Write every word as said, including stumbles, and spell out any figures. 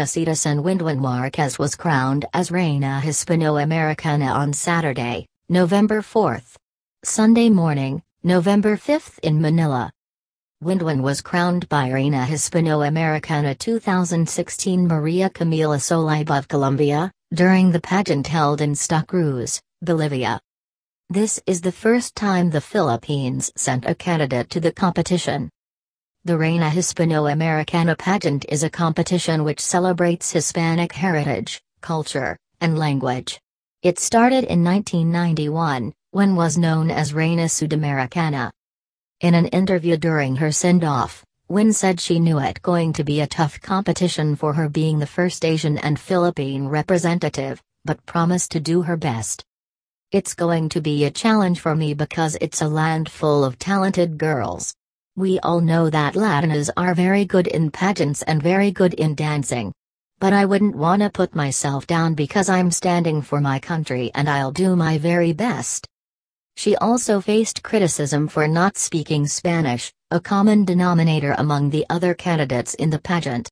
Teresita Ssen Winwyn Marquez was crowned as Reina Hispanoamericana on Saturday, November fourth. Sunday morning, November fifth in Manila, Winwyn was crowned by Reina Hispanoamericana two thousand sixteen Maria Camila Soleibe of Colombia, during the pageant held in Sta Cruz, Bolivia. This is the first time the Philippines sent a candidate to the competition. The Reina Hispanoamericana pageant is a competition which celebrates Hispanic heritage, culture, and language. It started in nineteen ninety-one, when was known as Reina Sudamericana. In an interview during her send-off, Win said she knew it going to be a tough competition for her being the first Asian and Philippine representative, but promised to do her best. "It's going to be a challenge for me because it's a land full of talented girls. We all know that Latinas are very good in pageants and very good in dancing. But I wouldn't want to put myself down because I'm standing for my country and I'll do my very best." She also faced criticism for not speaking Spanish, a common denominator among the other candidates in the pageant.